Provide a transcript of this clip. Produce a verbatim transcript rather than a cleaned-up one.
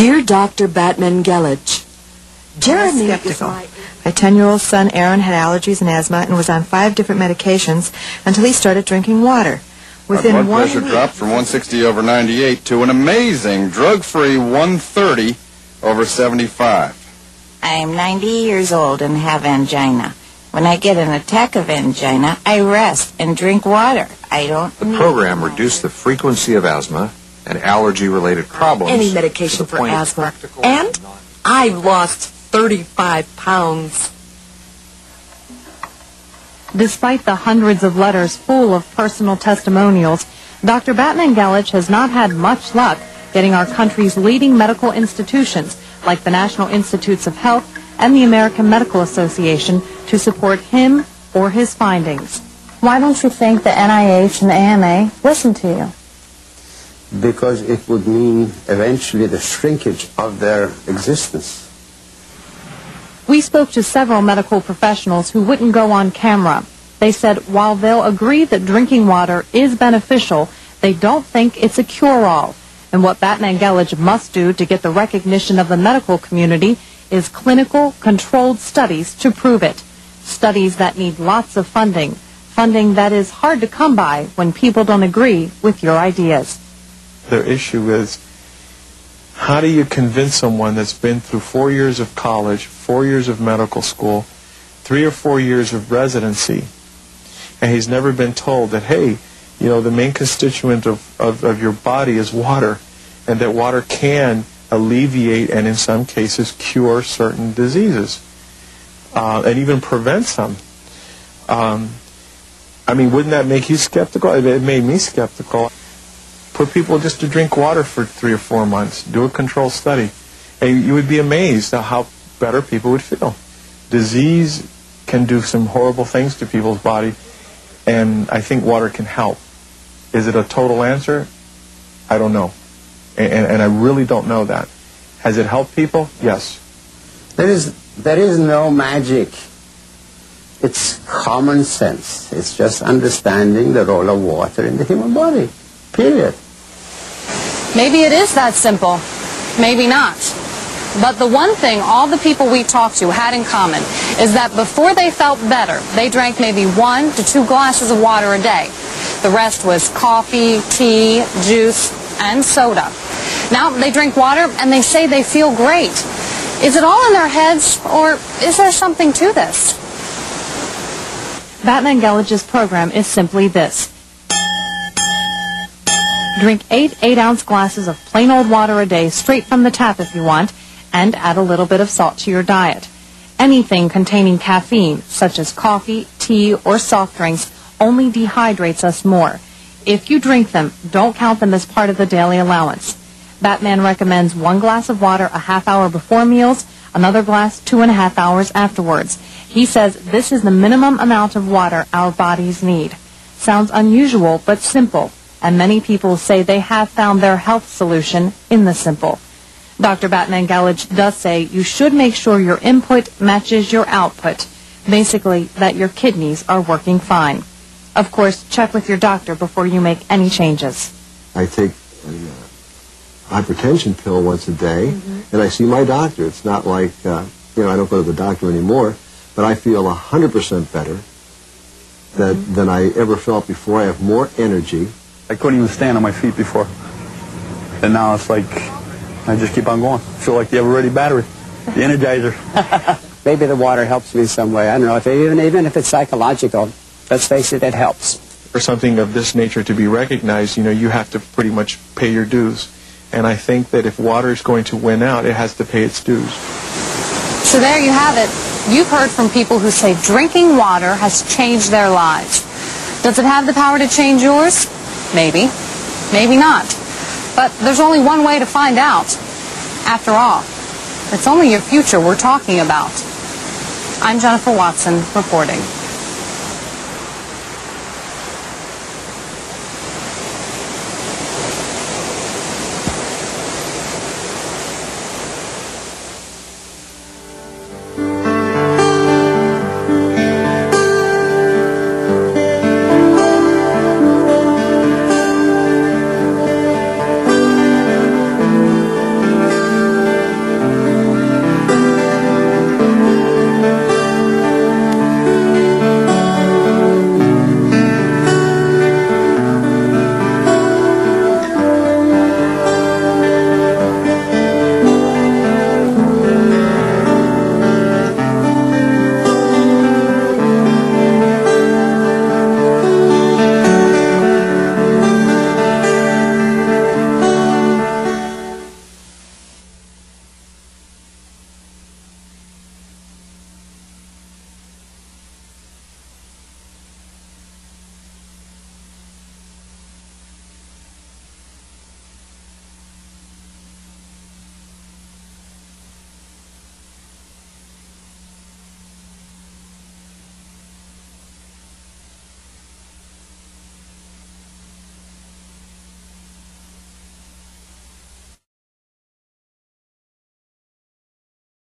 Dear Doctor Batmanghelidj, Jeremy Skeptical. My ten-year-old son Aaron had allergies and asthma and was on five different medications until he started drinking water. Within blood one pressure week, dropped from one sixty over ninety-eight to an amazing drug-free one thirty over seventy-five. I'm ninety years old and have angina. When I get an attack of angina, I rest and drink water. I don't The program reduced the frequency of asthma and allergy-related problems. Any medication for asthma. And I've lost thirty-five pounds. Despite the hundreds of letters full of personal testimonials, Doctor Batmanghelidj has not had much luck getting our country's leading medical institutions, like the National Institutes of Health and the American Medical Association, to support him or his findings. Why don't you think the N I H and the A M A listen to you? Because it would mean eventually the shrinkage of their existence. We spoke to several medical professionals who wouldn't go on camera. They said while they'll agree that drinking water is beneficial, they don't think it's a cure-all. And what Batmanghelidj must do to get the recognition of the medical community is clinical, controlled studies to prove it. Studies that need lots of funding. Funding that is hard to come by when people don't agree with your ideas. Their issue is, how do you convince someone that's been through four years of college, four years of medical school, three or four years of residency, and he's never been told that, hey, you know, the main constituent of, of, of your body is water, and that water can alleviate and in some cases cure certain diseases uh, and even prevent some. Um, I mean, wouldn't that make you skeptical? It made me skeptical. Put people just to drink water for three or four months, do a controlled study, and you would be amazed at how better people would feel. Disease can do some horrible things to people's body, and I think water can help. Is it a total answer? I don't know. And, and, and I really don't know that. Has it helped people? Yes. There is, there is no magic. It's common sense. It's just understanding the role of water in the human body, period. Maybe it is that simple. Maybe not. But the one thing all the people we talked to had in common is that before they felt better, they drank maybe one to two glasses of water a day. The rest was coffee, tea, juice, and soda. Now they drink water and they say they feel great. Is it all in their heads, or is there something to this? Batmanghelidj's program is simply this. Drink eight eight-ounce glasses of plain old water a day, straight from the tap if you want, and add a little bit of salt to your diet. Anything containing caffeine, such as coffee, tea, or soft drinks, only dehydrates us more. If you drink them, don't count them as part of the daily allowance. Batman recommends one glass of water a half hour before meals, another glass two and a half hours afterwards. He says this is the minimum amount of water our bodies need. Sounds unusual, but simple, and many people say they have found their health solution in the simple. Doctor Batmanghelidj does say you should make sure your input matches your output, basically that your kidneys are working fine. Of course, check with your doctor before you make any changes. I take a uh, hypertension pill once a day, mm-hmm. and I see my doctor. It's not like, uh, you know, I don't go to the doctor anymore, but I feel one hundred percent better that, mm-hmm. than I ever felt before. I have more energy. I couldn't even stand on my feet before, and now it's like I just keep on going. I feel like the ever-ready battery, the energizer. Maybe the water helps me some way. I don't know, if even, even if it's psychological. Let's face it, it helps. For something of this nature to be recognized, you know, you have to pretty much pay your dues. And I think that if water is going to win out, it has to pay its dues. So there you have it. You've heard from people who say drinking water has changed their lives. Does it have the power to change yours? Maybe. Maybe not. But there's only one way to find out. After all, it's only your future we're talking about. I'm Jennifer Watson, reporting.